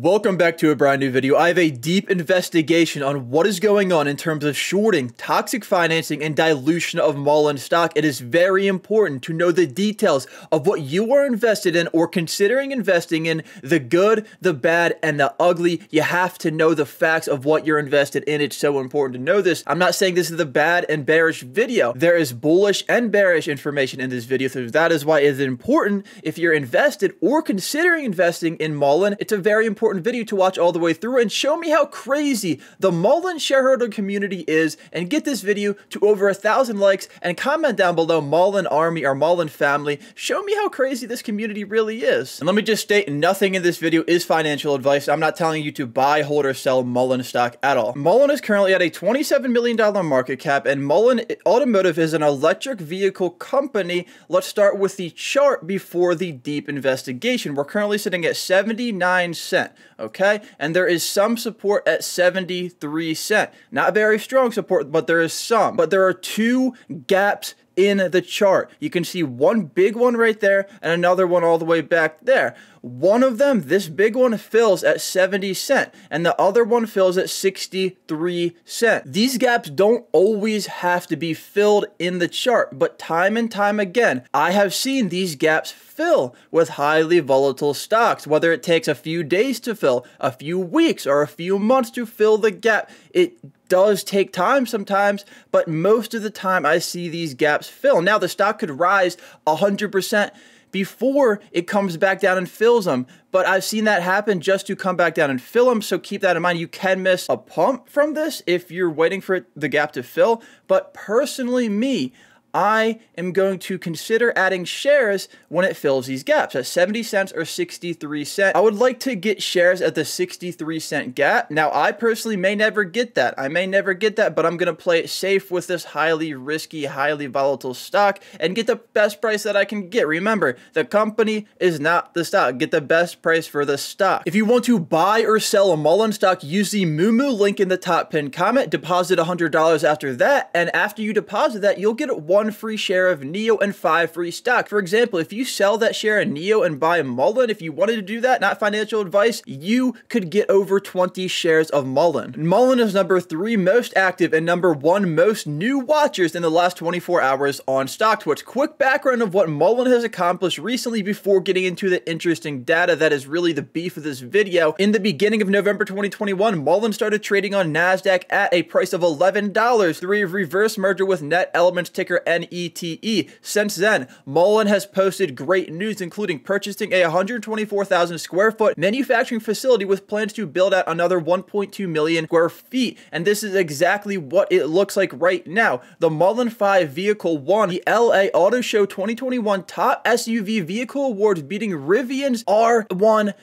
Welcome back to a brand new video. I have a deep investigation on what is going on in terms of shorting, toxic financing, and dilution of Mullen stock. It is very important to know the details of what you are invested in or considering investing in, the good, the bad, and the ugly. You have to know the facts of what you're invested in. It's so important to know this. I'm not saying this is the bad and bearish video. There is bullish and bearish information in this video, so that is why it is important if you're invested or considering investing in Mullen. It's a very important video to watch all the way through and show me how crazy the Mullen shareholder community is, and get this video to over 1,000 likes and comment down below Mullen Army or Mullen Family. Show me how crazy this community really is. And let me just state, nothing in this video is financial advice. I'm not telling you to buy, hold, or sell Mullen stock at all. Mullen is currently at a $27 million market cap, and Mullen Automotive is an electric vehicle company. Let's start with the chart before the deep investigation. We're currently sitting at 79 cents. Okay, and there is some support at 73 cents. Not very strong support, but there is some. But there are two gaps in the chart. You can see one big one right there and another one all the way back there. One of them, this big one, fills at 70 cents, and the other one fills at 63 cents. These gaps don't always have to be filled in the chart, but time and time again, I have seen these gaps fill with highly volatile stocks. Whether it takes a few days to fill, a few weeks, or a few months to fill the gap, it does take time sometimes, but most of the time I see these gaps fill. Now, the stock could rise 100% before it comes back down and fills them, but I've seen that happen just to come back down and fill them, so keep that in mind. You can miss a pump from this if you're waiting for the gap to fill, but personally, I am going to consider adding shares when it fills these gaps at 70 cents or 63 cents. I would like to get shares at the 63 cent gap. Now, I personally may never get that. I may never get that, but I'm going to play it safe with this highly risky, highly volatile stock and get the best price that I can get. Remember, the company is not the stock. Get the best price for the stock. If you want to buy or sell a Mullen stock, use the moomoo link in the top pinned comment. Deposit $100 after that, and after you deposit that, you'll get one free share of NEO and 5 free stock. For example, if you sell that share in NEO and buy Mullen, if you wanted to do that, not financial advice, you could get over 20 shares of Mullen. Mullen is number 3 most active and number 1 most new watchers in the last 24 hours on StockTwits. Quick background of what Mullen has accomplished recently before getting into the interesting data that is really the beef of this video. In the beginning of November 2021, Mullen started trading on NASDAQ at a price of $11 through a reverse merger with Net Elements, ticker NETE. Since then, Mullen has posted great news, including purchasing a 124,000 square foot manufacturing facility with plans to build out another 1.2 million square feet. And this is exactly what it looks like right now. The Mullen 5 vehicle won the LA Auto Show 2021 Top SUV Vehicle Awards, beating Rivian's R1S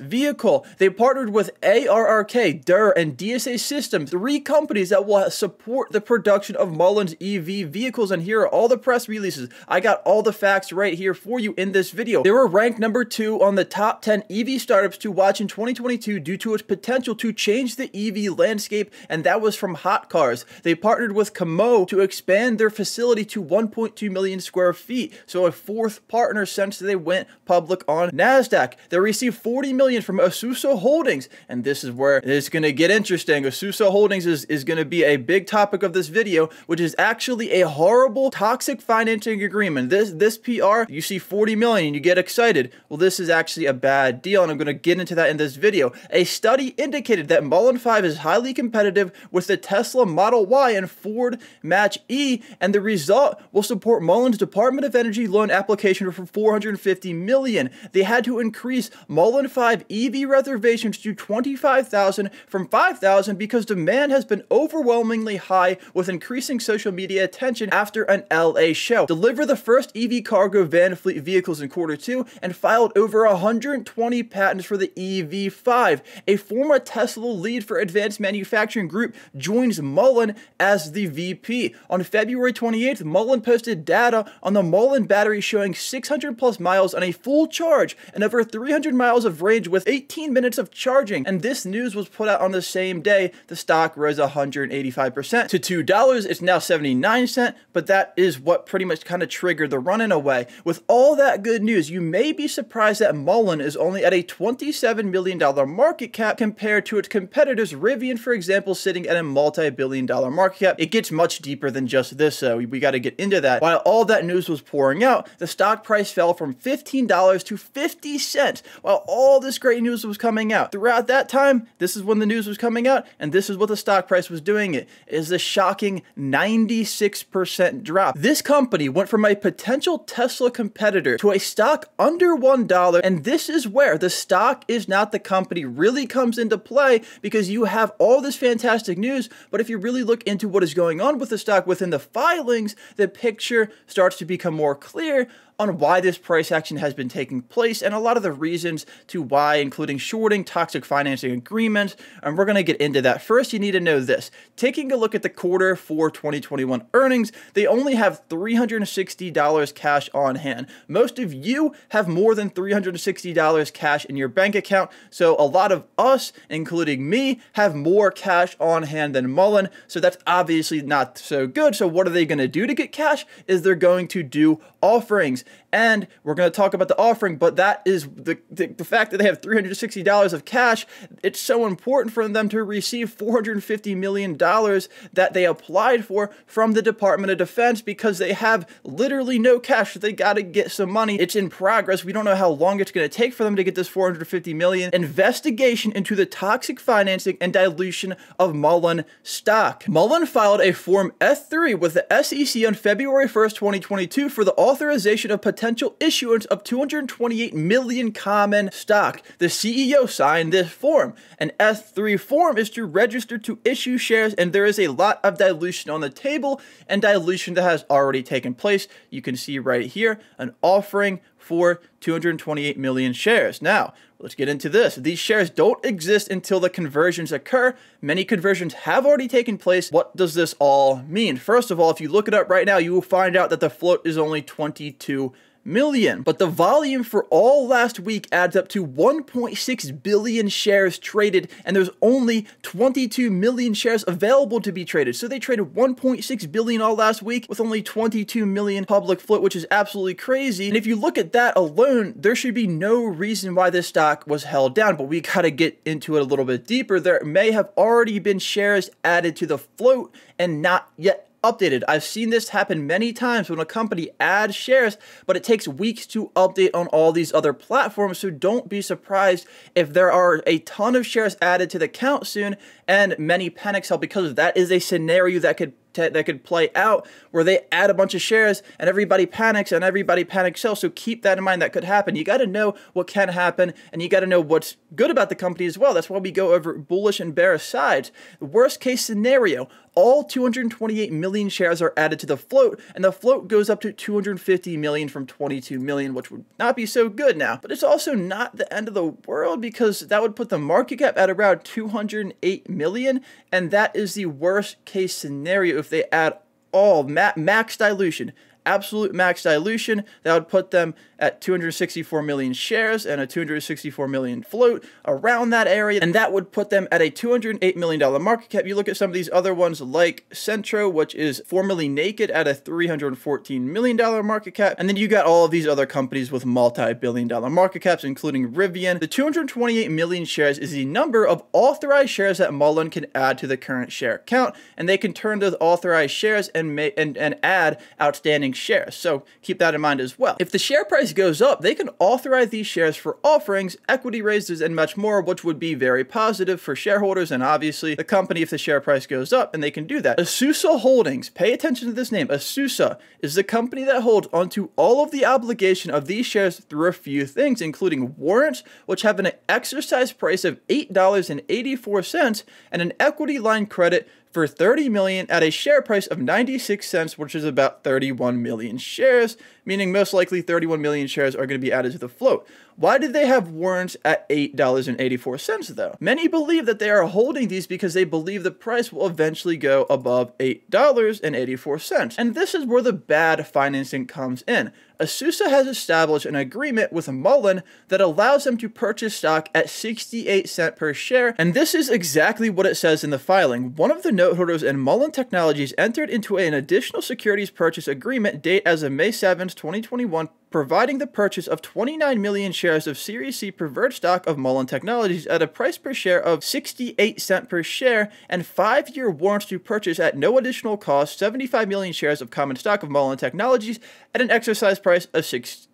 vehicle. They partnered with ARRK, DER, and DSA Systems, 3 companies that will support the production of Mullen's EV vehicles. And here are all the press releases. I got all the facts right here for you in this video. They were ranked number 2 on the top 10 EV startups to watch in 2022 due to its potential to change the EV landscape, and that was from hot cars. They partnered with Camo to expand their facility to 1.2 million square feet, so a 4th partner since they went public on NASDAQ. They received $40 million from Azusa Holdings, and this is where it's going to get interesting. Azusa Holdings is going to be a big topic of this video, which is actually a horrible toxic financing agreement. This PR, you see $40 million and you get excited. Well, this is actually a bad deal, and I'm going to get into that in this video. A study indicated that Mullen 5 is highly competitive with the Tesla Model Y and Ford Match E, and the result will support Mullen's Department of Energy loan application for $450 million. They had to increase Mullen 5 EV reservations to 25,000 from 5,000 because demand has been overwhelmingly high with increasing social media attention after an LA show. Deliver the first EV cargo van fleet vehicles in Q2 and filed over 120 patents for the EV5. A former Tesla lead for advanced manufacturing group joins Mullen as the VP. On February 28th, Mullen posted data on the Mullen battery showing 600+ miles on a full charge and over 300 miles of of range with 18 minutes of charging. And this news was put out on the same day. The stock rose 185% to $2. It's now 79 cents, but that is what pretty much kind of triggered the run in a way. With all that good news, you may be surprised that Mullen is only at a $27 million market cap compared to its competitors. Rivian, for example, sitting at a multi-billion dollar market cap. It gets much deeper than just this, so we got to get into that. While all that news was pouring out, the stock price fell from $15 to 50 cents. While all this great news was coming out, throughout that time, this is when the news was coming out, and this is what the stock price was doing. It is a shocking 96% drop. This company went from a potential Tesla competitor to a stock under $1, and this is where the stock is not the company really comes into play, because you have all this fantastic news, but if you really look into what is going on with the stock within the filings, the picture starts to become more clear on why this price action has been taking place and a lot of the reasons to why, including shorting, toxic financing agreements, and we're going to get into that. First, you need to know this. Taking a look at the quarter for 2021 earnings, they only have $360 cash on hand. Most of you have more than $360 cash in your bank account, so a lot of us, including me, have more cash on hand than Mullen, so that's obviously not so good. So what are they going to do to get cash? Is they're going to do offerings. And we're going to talk about the offering, but that is the fact that they have $360 of cash. It's so important for them to receive $450 million that they applied for from the Department of Defense, because they have literally no cash. They got to get some money. It's in progress. We don't know how long it's going to take for them to get this $450 million. Investigation into the toxic financing and dilution of Mullen stock. Mullen filed a Form F-3 with the SEC on February 1st, 2022 for the authorization of potential issuance of 228 million common stock. The CEO signed this form. An S-3 form is to register to issue shares, and there is a lot of dilution on the table, and dilution that has already taken place. You can see right here an offering for 228 million shares. Now, let's get into this. These shares don't exist until the conversions occur. Many conversions have already taken place. What does this all mean? First of all, if you look it up right now, you will find out that the float is only 22 million, but the volume for all last week adds up to 1.6 billion shares traded, and there's only 22 million shares available to be traded. So they traded 1.6 billion all last week with only 22 million public float, which is absolutely crazy. And if you look at that alone, there should be no reason why this stock was held down, but we got to get into it a little bit deeper. There may have already been shares added to the float and not yet updated. I've seen this happen many times when a company adds shares, but it takes weeks to update on all these other platforms, so don't be surprised if there are a ton of shares added to the count soon and many panic sell, because that is a scenario that could play out, where they add a bunch of shares and everybody panics and everybody panic sells. So keep that in mind. That could happen. You got to know what can happen, and you got to know what's good about the company as well. That's why we go over bullish and bearish sides. The worst case scenario, all 228 million shares are added to the float, and the float goes up to 250 million from 22 million, which would not be so good now. But it's also not the end of the world, because that would put the market cap at around 208 million, and that is the worst case scenario. If they add all max dilution, absolute max dilution, that would put them at 264 million shares and a 264 million float around that area, and that would put them at a $208 million market cap. You look at some of these other ones like Cenntro, which is formerly NAKED, at a $314 million market cap, and then you got all of these other companies with multi-billion dollar market caps, including Rivian. The 228 million shares is the number of authorized shares that Mullen can add to the current share count, and they can turn those authorized shares and add outstanding shares. So keep that in mind as well. If the share price goes up, they can authorize these shares for offerings, equity raises, and much more, which would be very positive for shareholders and obviously the company if the share price goes up, and they can do that. Azusa Holdings, pay attention to this name. Azusa is the company that holds onto all of the obligation of these shares through a few things, including warrants, which have an exercise price of $8.84 and an equity line credit for 30 million at a share price of 96 cents, which is about 31 million shares, meaning most likely 31 million shares are going to be added to the float. Why did they have warrants at $8.84 though? Many believe that they are holding these because they believe the price will eventually go above $8.84. And this is where the bad financing comes in. Azusa has established an agreement with Mullen that allows them to purchase stock at 68¢ per share, and this is exactly what it says in the filing. One of the noteholders in Mullen Technologies entered into an additional securities purchase agreement date as of May 7th, 2021, providing the purchase of 29 million shares of Series C preferred stock of Mullen Technologies at a price per share of 68¢ per share and 5-year warrants to purchase at no additional cost 75 million shares of common stock of Mullen Technologies at an exercise price of 68¢.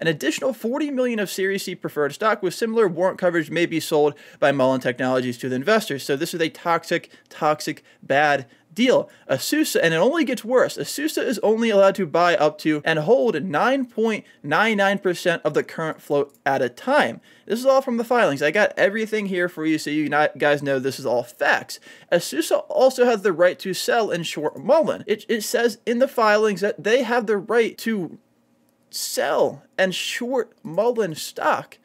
An additional 40 million of Series C preferred stock with similar warrant coverage may be sold by Mullen Technologies to the investors. So this is a toxic, bad deal. Azusa, and it only gets worse, Azusa is only allowed to buy up to and hold 9.99% of the current float at a time. This is all from the filings. I got everything here for you so you guys know this is all facts. Azusa also has the right to sell and short Mullen. It says in the filings that they have the right to sell and short Mullen stock.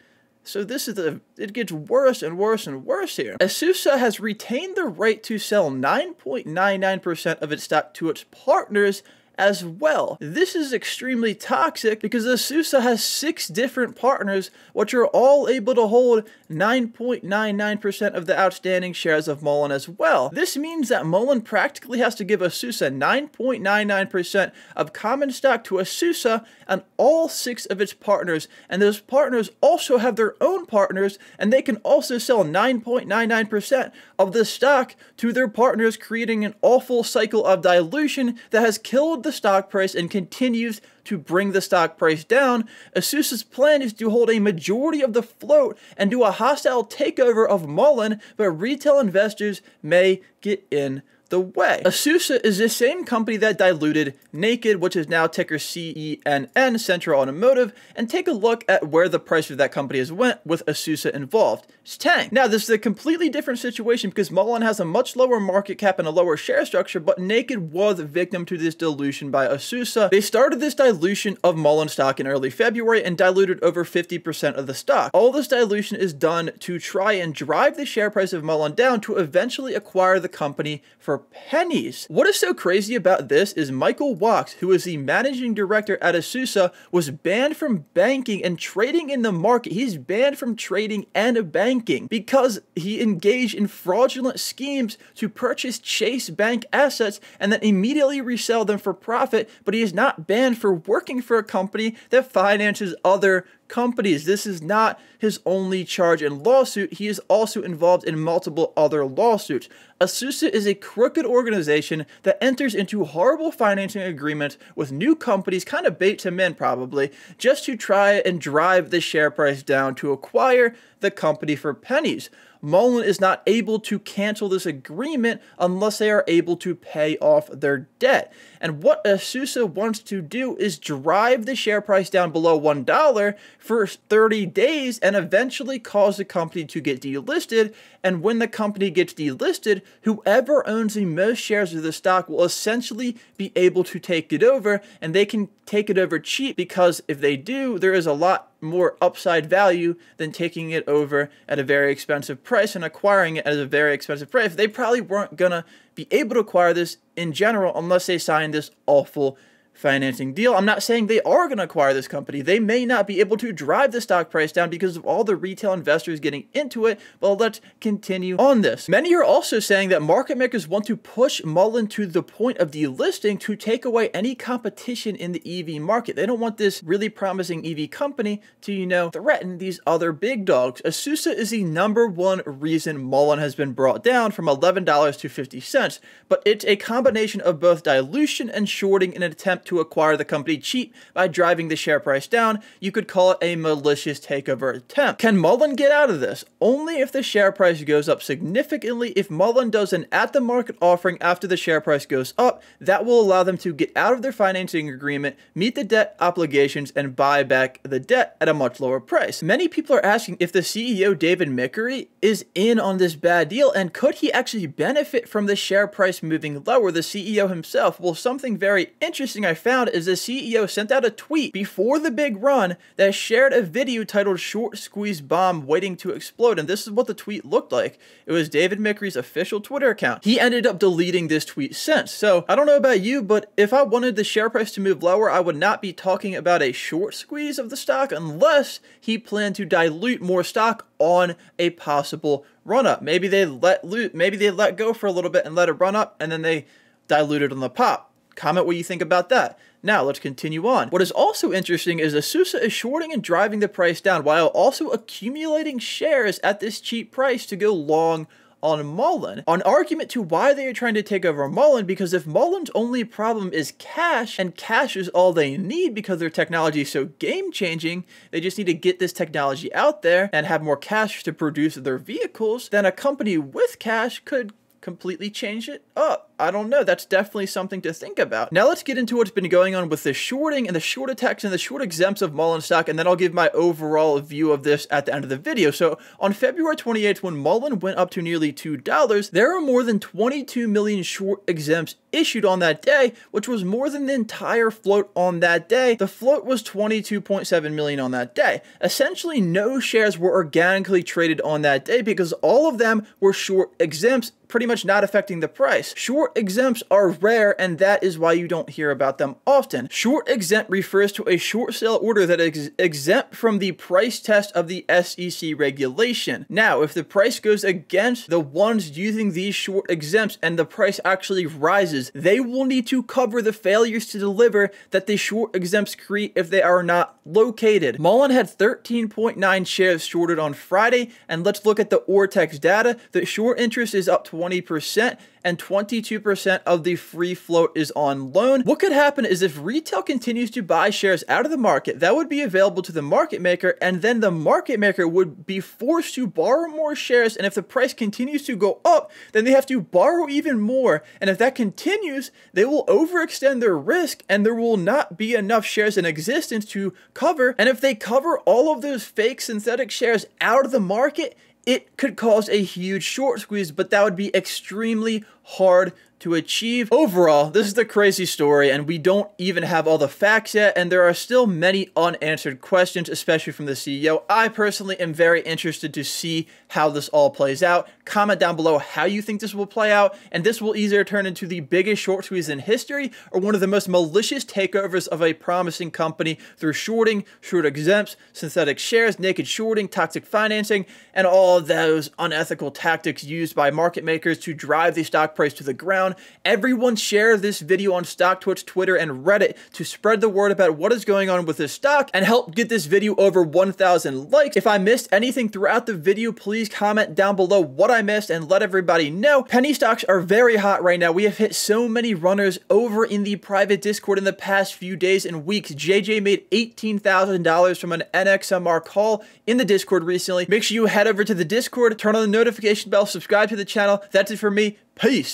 So this is it gets worse and worse and worse here. Azusa has retained the right to sell 9.99% of its stock to its partners as well. This is extremely toxic because Azusa has 6 different partners, which are all able to hold 9.99% of the outstanding shares of Mullen as well. This means that Mullen practically has to give Azusa 9.99% of common stock to Azusa and all 6 of its partners, and those partners also have their own partners, and they can also sell 9.99% of the stock to their partners, creating an awful cycle of dilution that has killed the stock price and continues to bring the stock price down. Azusa's plan is to hold a majority of the float and do a hostile takeover of Mullen, but retail investors may get in the way. Azusa is the same company that diluted NAKED, which is now ticker CENN, Cenntro Automotive, and take a look at where the price of that company has went with Azusa involved. It's tanked. Now, this is a completely different situation because Mullen has a much lower market cap and a lower share structure, but NAKED was a victim to this dilution by Azusa. They started this dilution of Mullen stock in early February and diluted over 50% of the stock. All this dilution is done to try and drive the share price of Mullen down to eventually acquire the company for pennies. What is so crazy about this is Michael Wax, who is the managing director at Azusa, was banned from banking and trading in the market. He's banned from trading and banking because he engaged in fraudulent schemes to purchase Chase Bank assets and then immediately resell them for profit, but he is not banned for working for a company that finances other companies. This is not his only charge in lawsuit. He is also involved in multiple other lawsuits. Azusa is a crooked organization that enters into horrible financing agreements with new companies, kind of baits him in probably, just to try and drive the share price down to acquire the company for pennies. Mullen is not able to cancel this agreement unless they are able to pay off their debt. And what Azusa wants to do is drive the share price down below $1 for 30 days and eventually cause the company to get delisted. And when the company gets delisted, whoever owns the most shares of the stock will essentially be able to take it over, and they can take it over cheap because if they do, there is a lot more upside value than taking it over at a very expensive price and acquiring it at a very expensive price. They probably weren't gonna be able to acquire this in general unless they signed this awful financing deal. I'm not saying they are gonna acquire this company. They may not be able to drive the stock price down because of all the retail investors getting into it, but let's continue on this. Many are also saying that market makers want to push Mullen to the point of delisting to take away any competition in the EV market. They don't want this really promising EV company to, you know, threaten these other big dogs. Azusa is the #1 reason Mullen has been brought down from $11 to 50¢, but it's a combination of both dilution and shorting in an attempt to acquire the company cheap by driving the share price down. You could call it a malicious takeover attempt. Can Mullen get out of this? Only if the share price goes up significantly. If Mullen does an at-the-market offering after the share price goes up, that will allow them to get out of their financing agreement, meet the debt obligations, and buy back the debt at a much lower price. Many people are asking if the CEO, David Michery, is in on this bad deal, and could he actually benefit from the share price moving lower, the CEO himself? Well, something very interesting I I found is the CEO sent out a tweet before the big run that shared a video titled "Short Squeeze Bomb Waiting to Explode," and this is what the tweet looked like. It was David Michery's official Twitter account. He ended up deleting this tweet since. So I don't know about you, but if I wanted the share price to move lower, I would not be talking about a short squeeze of the stock unless he planned to dilute more stock on a possible run up. Maybe they let go for a little bit and let it run up, and then they diluted on the pop. Comment what you think about that. Now let's continue on. What is also interesting is Azusa is shorting and driving the price down while also accumulating shares at this cheap price to go long on Mullen. An argument to why they are trying to take over Mullen, because if Mullen's only problem is cash, and cash is all they need because their technology is so game-changing, they just need to get this technology out there and have more cash to produce their vehicles, then a company with cash could completely change it up. I don't know. That's definitely something to think about. Now let's get into what's been going on with the shorting and the short attacks and the short exempts of Mullen stock, and then I'll give my overall view of this at the end of the video. So on February 28th, when Mullen went up to nearly $2, there were more than 22 million short exempts issued on that day, which was more than the entire float on that day. The float was 22.7 million on that day. Essentially, no shares were organically traded on that day because all of them were short exempts, pretty much not affecting the price. Short exempts are rare, and that is why you don't hear about them often. Short exempt refers to a short sale order that is exempt from the price test of the SEC regulation. Now, if the price goes against the ones using these short exempts and the price actually rises, they will need to cover the failures to deliver that the short exempts create if they are not located. Mullen had 13.9 shares shorted on Friday, and let's look at the Ortex data. The short interest is up 20%, and 22% of the free float is on loan. What could happen is if retail continues to buy shares out of the market, that would be available to the market maker, and then the market maker would be forced to borrow more shares, and if the price continues to go up, then they have to borrow even more, and if that continues, they will overextend their risk, and there will not be enough shares in existence to cover, and if they cover all of those fake synthetic shares out of the market, it could cause a huge short squeeze, but that would be extremely hard to achieve. Overall, this is the crazy story, and we don't even have all the facts yet, and there are still many unanswered questions, especially from the CEO. I personally am very interested to see how this all plays out. Comment down below how you think this will play out, and this will either turn into the biggest short squeeze in history or one of the most malicious takeovers of a promising company through shorting, short exempts, synthetic shares, naked shorting, toxic financing, and all those unethical tactics used by market makers to drive the stock price to the ground. Everyone share this video on Stock Twitch, Twitter, and Reddit to spread the word about what is going on with this stock and help get this video over 1,000 likes. If I missed anything throughout the video, please comment down below what I missed and let everybody know. Penny stocks are very hot right now. We have hit so many runners over in the private Discord in the past few days and weeks. JJ made $18,000 from an NXMR call in the Discord recently. Make sure you head over to the Discord, turn on the notification bell, subscribe to the channel. That's it for me. Peace.